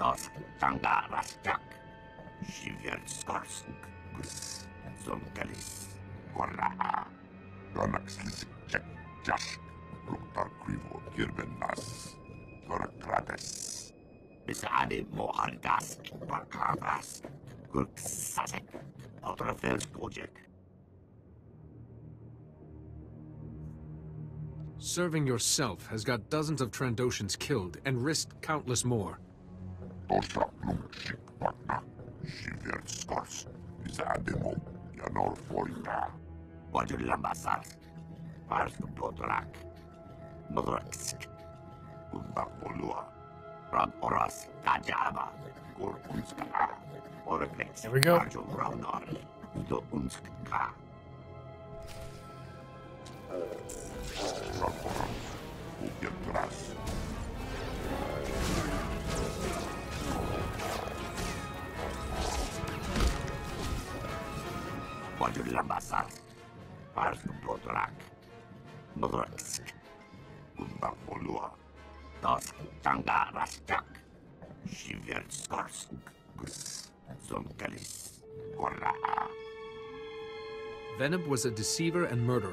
Commandos Tanga Raschak, Shiver Skarsk, and Zonkalis, Korakravis, Lanax Lizik, Jash, Dr. Krivo, Kirbenas, Korakravis, Miss Addy Mohardask, Barkabas, Gurk Sasik, Outrefels Project. Serving yourself has got dozens of Trandoshans killed and risked countless more. There we go. Veneb was a deceiver and murderer.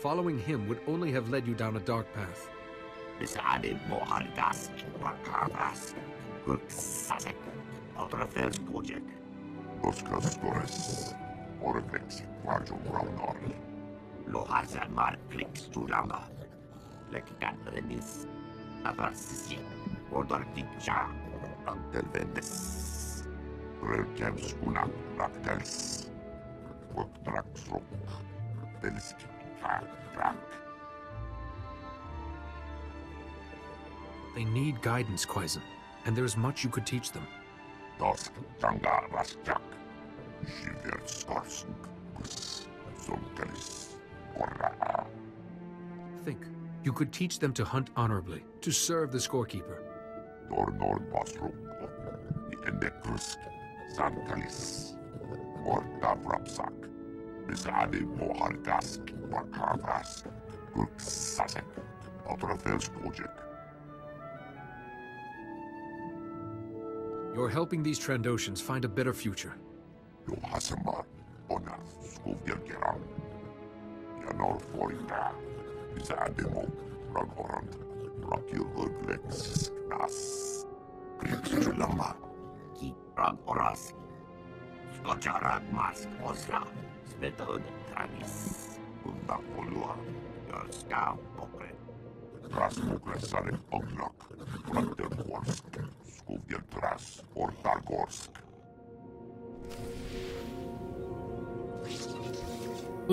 Following him would only have led you down a dark path. They need guidance, Kwaizen, and there is much you could teach them. Think. You could teach them to hunt honorably, to serve the scorekeeper. You're helping these Trandoshans find a better future. We'll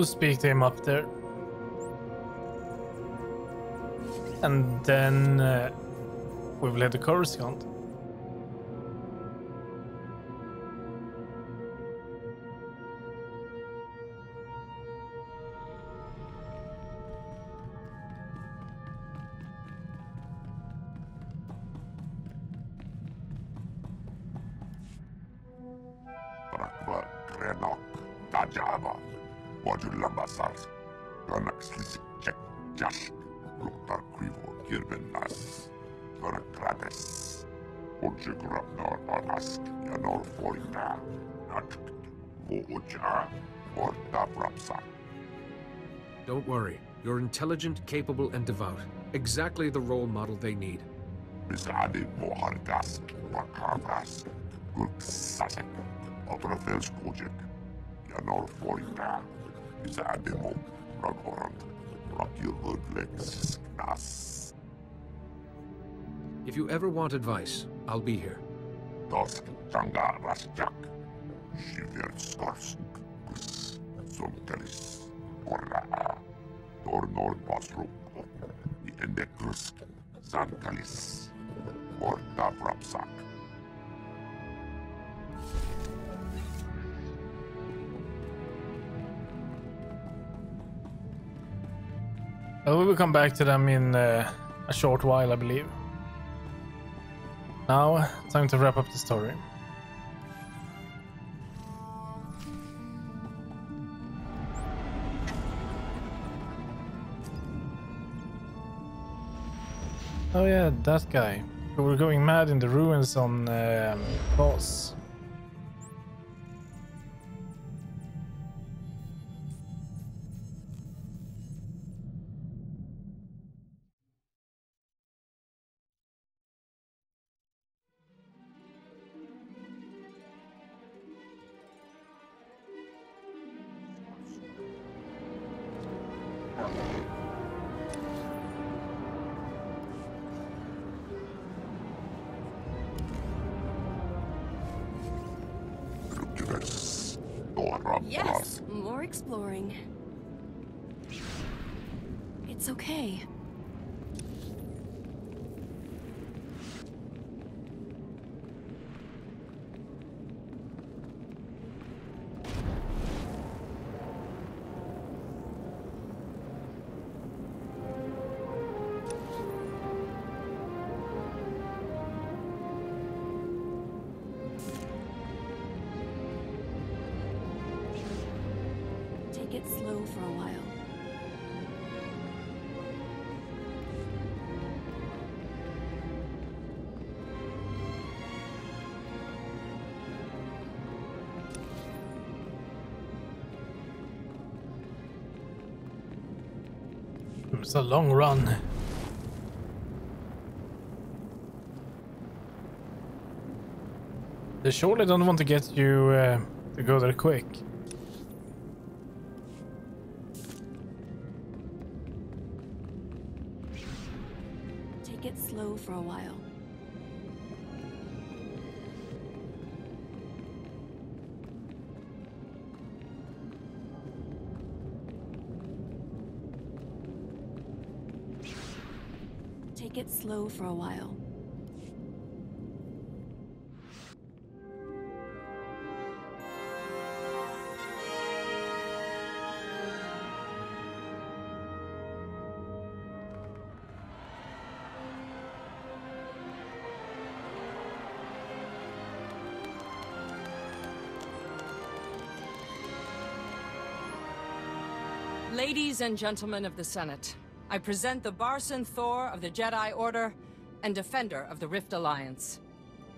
speak to him up there. And then we will head to Coruscant. Don't worry, you're intelligent, capable, and devout. Exactly the role model they need. If you ever want advice, I'll be here. We will come back to them in a short while, I believe. Now, time to wrap up the story. Oh yeah, that guy. So we're going mad in the ruins on Voss. Yes, more exploring. It's okay. It's a long run. They surely don't want to get you to go there quick. Take it slow for a while. Get slow for a while. Ladies and gentlemen of the Senate, I present the Barson Thor of the Jedi Order and Defender of the Rift Alliance.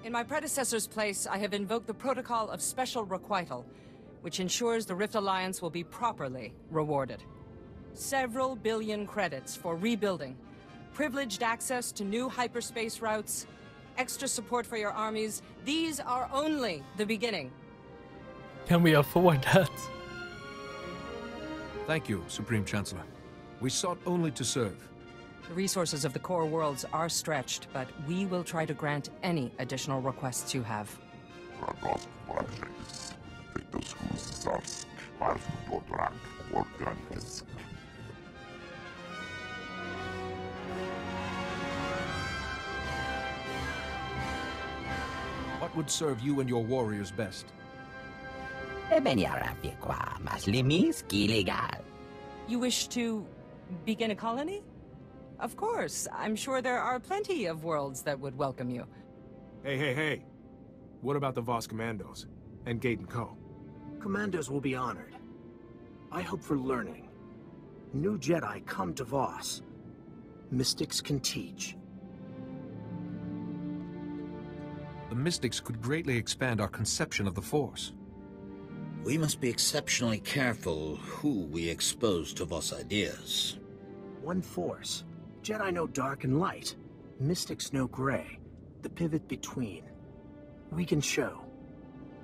In my predecessor's place, I have invoked the Protocol of Special Requital, which ensures the Rift Alliance will be properly rewarded. Several billion credits for rebuilding, privileged access to new hyperspace routes, extra support for your armies. These are only the beginning. Can we afford that? Thank you, Supreme Chancellor. We sought only to serve. The resources of the core worlds are stretched, but we will try to grant any additional requests you have. What would serve you and your warriors best? You wish to begin a colony? Of course. I'm sure there are plenty of worlds that would welcome you. Hey. What about the Voss Commandos and Gate & Co? Commandos will be honored. I hope for learning. New Jedi come to Voss. Mystics can teach. The Mystics could greatly expand our conception of the Force. We must be exceptionally careful who we expose to Voss ideas. One force. Jedi know dark and light. Mystics know gray. The pivot between. We can show.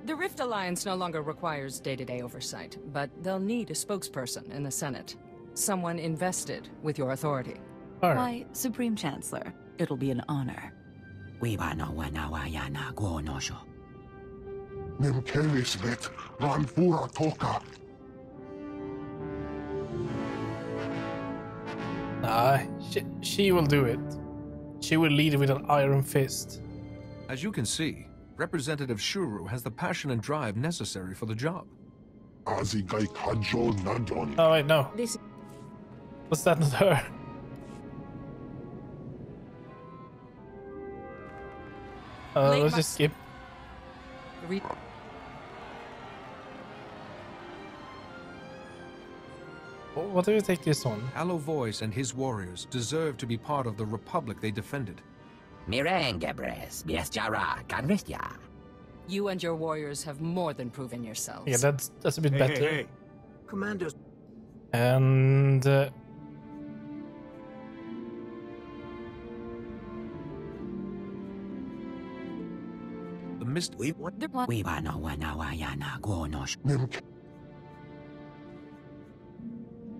The Rift Alliance no longer requires day-to-day oversight, but they'll need a spokesperson in the Senate. Someone invested with your authority. Right. Why, Supreme Chancellor, it'll be an honor. She will do it. She will lead with an iron fist. As you can see, Representative Shuru has the passion and drive necessary for the job. Oh wait, no. Was that not her? Let's just skip. What do you take this on? Aloe Voice and his warriors deserve to be part of the Republic they defended. Mirengebres, Biesjara, Kanvistya. You and your warriors have more than proven yourselves. Yeah, that's a bit better. Hey. Commandos. And the mist we want the one we wanna yana gonosh.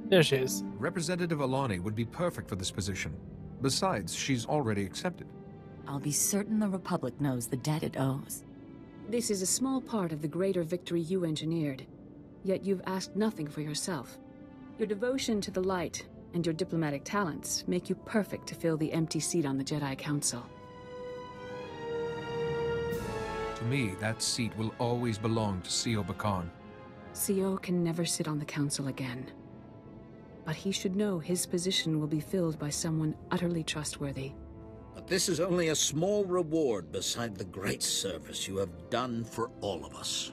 There she is. Representative Alani would be perfect for this position. Besides, she's already accepted. I'll be certain the Republic knows the debt it owes. This is a small part of the greater victory you engineered. Yet you've asked nothing for yourself. Your devotion to the light and your diplomatic talents make you perfect to fill the empty seat on the Jedi Council. To me, that seat will always belong to Cyo Bacion. Cyo can never sit on the Council again. But he should know his position will be filled by someone utterly trustworthy. But this is only a small reward beside the great service you have done for all of us.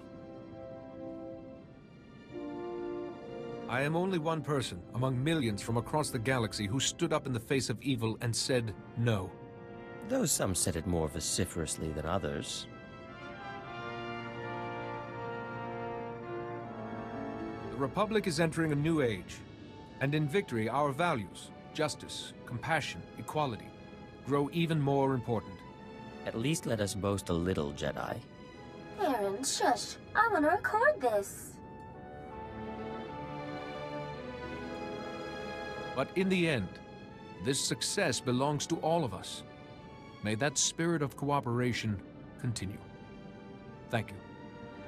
I am only one person among millions from across the galaxy who stood up in the face of evil and said no. Though some said it more vociferously than others. The Republic is entering a new age. And in victory, our values, justice, compassion, equality, grow even more important. At least let us boast a little, Jedi. Aaron, shush. I want to record this. But in the end, this success belongs to all of us. May that spirit of cooperation continue. Thank you.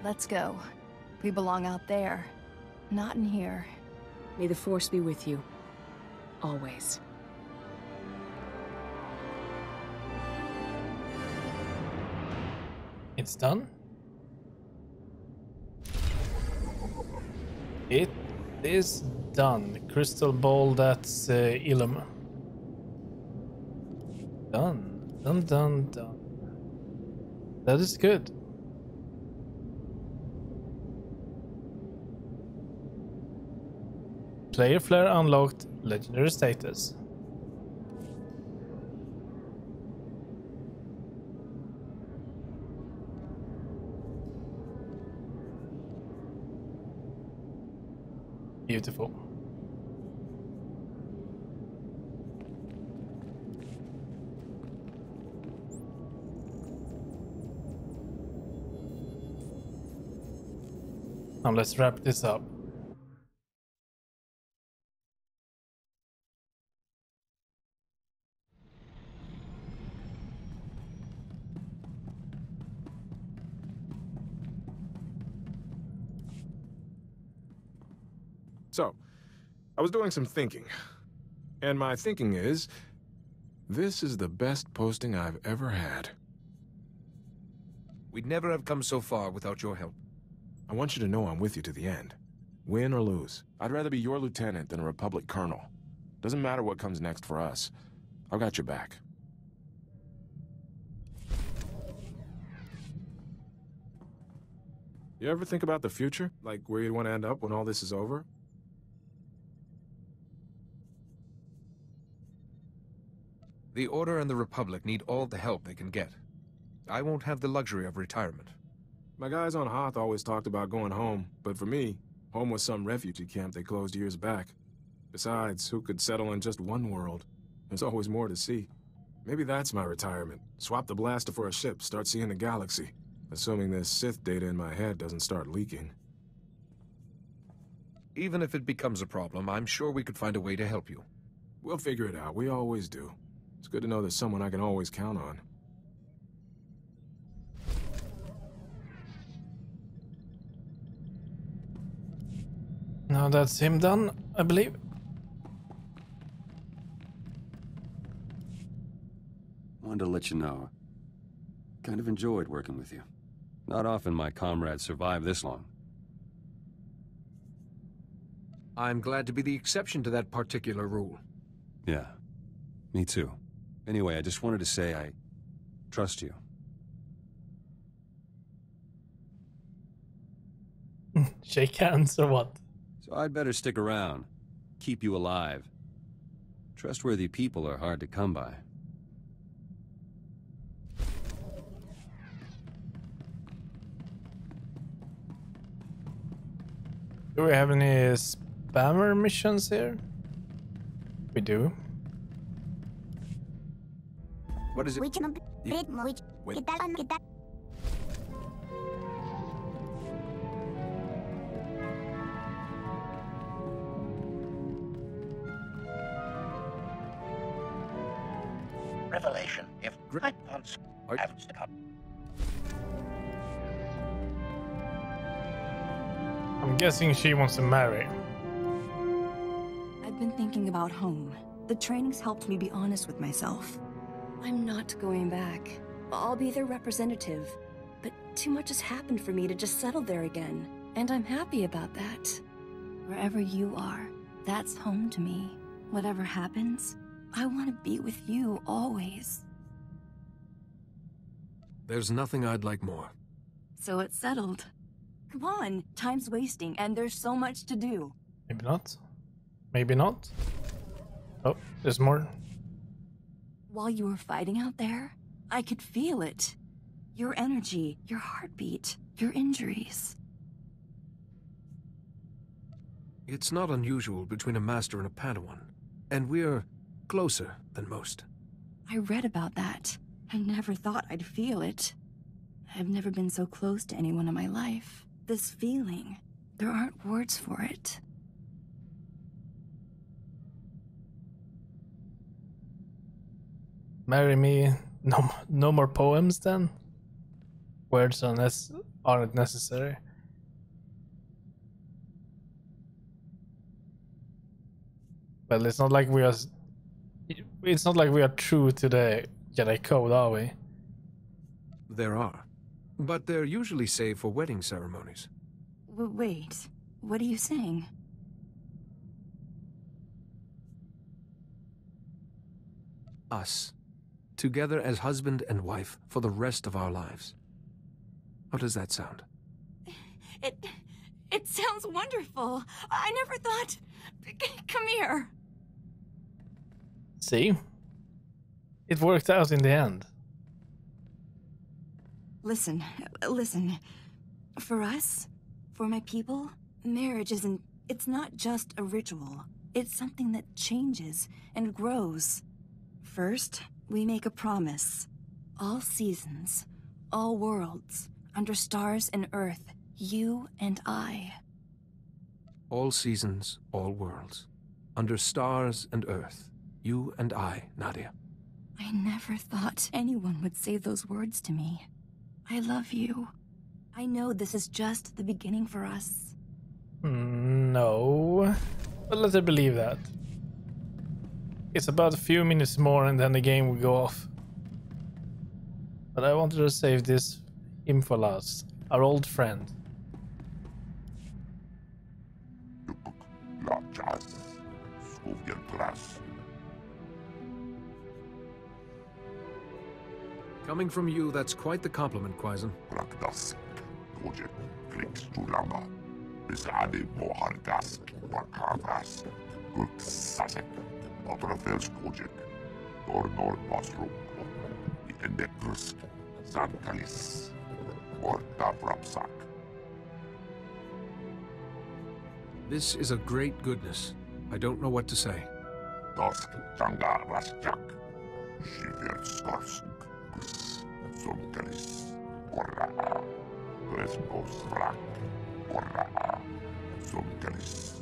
Let's go. We belong out there, not in here. May the Force be with you. Always. It's done. It is done. Crystal ball, that's Ilum. Done. Done, done, done. That is good. Player Flare unlocked, legendary status. Beautiful. Now let's wrap this up. So, I was doing some thinking, and my thinking is, this is the best posting I've ever had. We'd never have come so far without your help. I want you to know I'm with you to the end. Win or lose, I'd rather be your lieutenant than a Republic colonel. Doesn't matter what comes next for us. I've got your back. You ever think about the future? Like where you'd want to end up when all this is over? The Order and the Republic need all the help they can get. I won't have the luxury of retirement. My guys on Hoth always talked about going home, but for me, home was some refugee camp they closed years back. Besides, who could settle in just one world? There's always more to see. Maybe that's my retirement. Swap the blaster for a ship, start seeing the galaxy. Assuming this Sith data in my head doesn't start leaking. Even if it becomes a problem, I'm sure we could find a way to help you. We'll figure it out. We always do. It's good to know there's someone I can always count on. Now that's him done, I believe. Wanted to let you know, kind of enjoyed working with you. Not often my comrades survive this long. I'm glad to be the exception to that particular rule. Yeah, me too. Anyway, I just wanted to say I trust you. Shake hands or what? So I'd better stick around. Keep you alive. Trustworthy people are hard to come by. Do we have any spammer missions here? We do. What is it? Revelation. If Grid wants, I have to come. I'm guessing she wants to marry. I've been thinking about home. The training's helped me be honest with myself. I'm not going back. I'll be their representative. But too much has happened for me to just settle there again. And I'm happy about that. Wherever you are, that's home to me. Whatever happens, I want to be with you always. There's nothing I'd like more. So it's settled. Come on, time's wasting and there's so much to do. Maybe not. Maybe not. Oh, there's more. While you were fighting out there, I could feel it. Your energy, your heartbeat, your injuries. It's not unusual between a master and a Padawan. And we're closer than most. I read about that. I never thought I'd feel it. I've never been so close to anyone in my life. This feeling, there aren't words for it. Marry me. No more poems then? Words aren't necessary. Well, it's not like we are... It's not like we are true to the Jedi Code, are we? There are. But they're usually saved for wedding ceremonies. Wait, what are you saying? Us. Together as husband and wife for the rest of our lives. How does that sound? It sounds wonderful. I never thought... Come here. See? It worked out in the end. Listen. For us, for my people, marriage isn't... It's not just a ritual. It's something that changes and grows. First, we make a promise. All seasons, all worlds, under stars and earth, you and I. All seasons, all worlds, under stars and earth. You and I, Nadia. I never thought anyone would say those words to me. I love you. I know this is just the beginning for us. No. But let her believe that. It's about a few minutes more and then the game will go off. But I wanted to save this him for last. Our old friend. Coming from you, that's quite the compliment, Kwaizen. Barkabas Project clicks to Lama. Miss Addy Mohardask, Barkabas, Gurk Sasik, Outrefels Project, Dornor Masrum, the Endekrusk, Zonkalis, Tanga Raschak. This is a great goodness. I don't know what to say. Das Tanga Raschak, Shiver Skarsk. Zonkalis, Koraa, Resmos Vrak, Koraa, Zonkalis.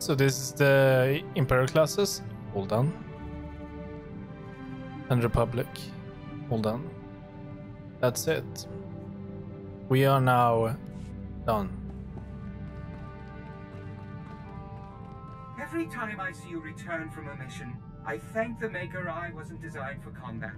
So this is the Imperial classes. Hold on. And Republic. Hold on. That's it. We are now done. Every time I see you return from a mission, I thank the Maker I wasn't designed for combat.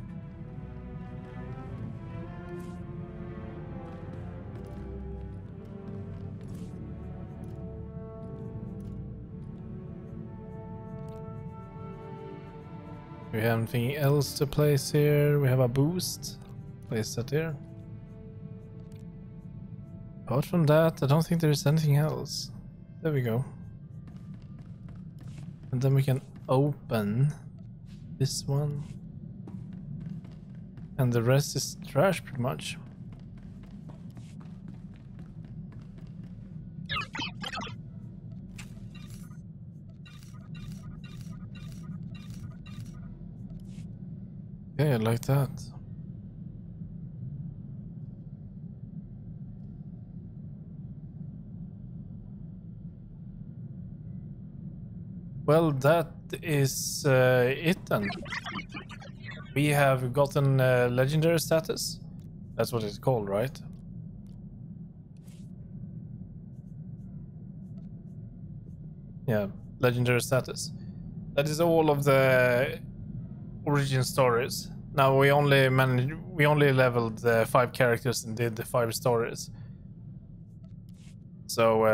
We have anything else to place here? We have a boost. Place that here. Apart from that, I don't think there is anything else. There we go. And then we can open this one. And the rest is trash, pretty much. Okay, I like that. Well, that is it then. We have gotten legendary status. That's what it's called, right? Yeah, legendary status. That is all of the origin stories. Now we only leveled 5 characters and did the 5 stories. So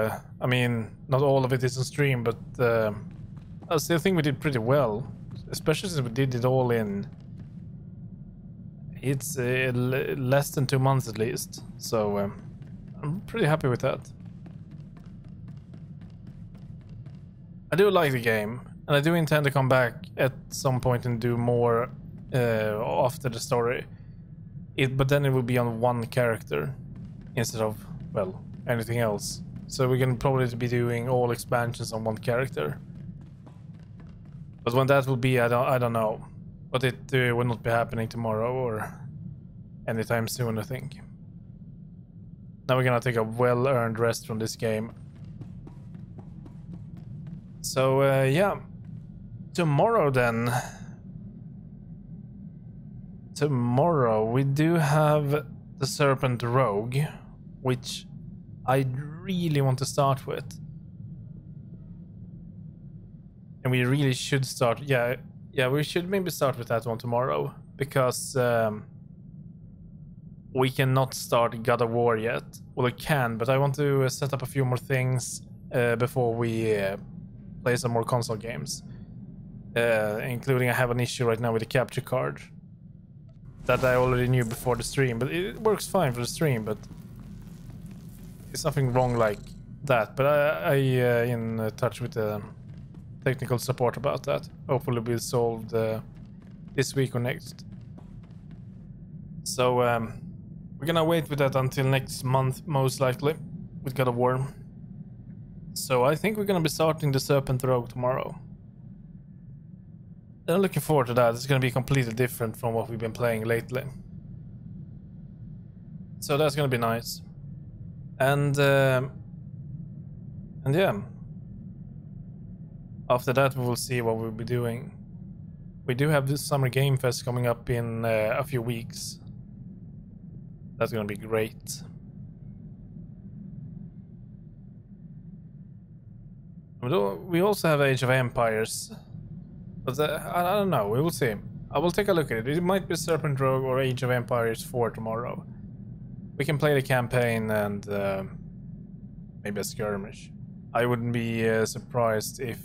I mean, not all of it is on stream, but I still think we did pretty well, especially since we did it all in. It's less than 2 months at least, so I'm pretty happy with that. I do like the game, and I do intend to come back at some point and do more after the story. But then it will be on one character instead of, well, anything else. So we can probably be doing all expansions on one character. But when that will be, I don't know. But it will not be happening tomorrow or anytime soon, I think. Now we're gonna take a well-earned rest from this game. So, yeah. Tomorrow, then. Tomorrow, we do have the Serpent Rogue, which I really want to start with. And we really should start... Yeah, we should maybe start with that one tomorrow, because we cannot start God of War yet. Well, I can, but I want to set up a few more things before we play some more console games. Including I have an issue right now with the capture card that I already knew before the stream, but it works fine for the stream, but it's nothing wrong like that. But I in touch with the technical support about that. Hopefully we'll solve this week or next. So we're gonna wait with that until next month, most likely, with God of War. So I think we're gonna be starting the Serpent Rogue tomorrow. And I'm looking forward to that. It's gonna be completely different from what we've been playing lately. So that's gonna be nice. And yeah. After that, we will see what we'll be doing. We do have this Summer Game Fest coming up in a few weeks. That's gonna be great. We also have Age of Empires. But I don't know, we will see. I will take a look at it. It might be Serpent Rogue or Age of Empires 4 tomorrow. We can play the campaign and maybe a skirmish. I wouldn't be surprised if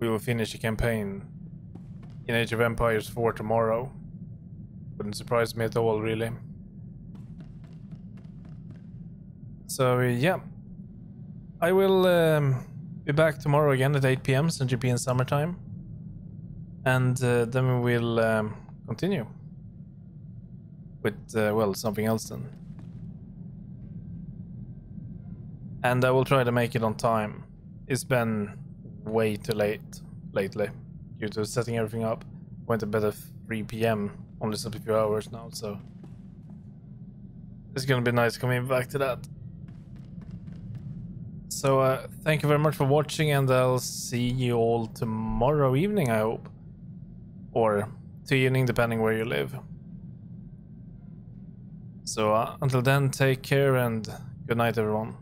we will finish the campaign in Age of Empires 4 tomorrow. Wouldn't surprise me at all, really. So, yeah. I will be back tomorrow again at 8 PM since European summertime. And then we will continue with, well, something else then. And I will try to make it on time. It's been way too late lately due to setting everything up. Went to bed at 3 PM, only slept a few hours now, so it's gonna be nice coming back to that. So thank you very much for watching, and I'll see you all tomorrow evening, I hope. Or to evening, depending where you live. So until then, take care and good night, everyone.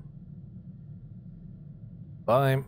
Bye.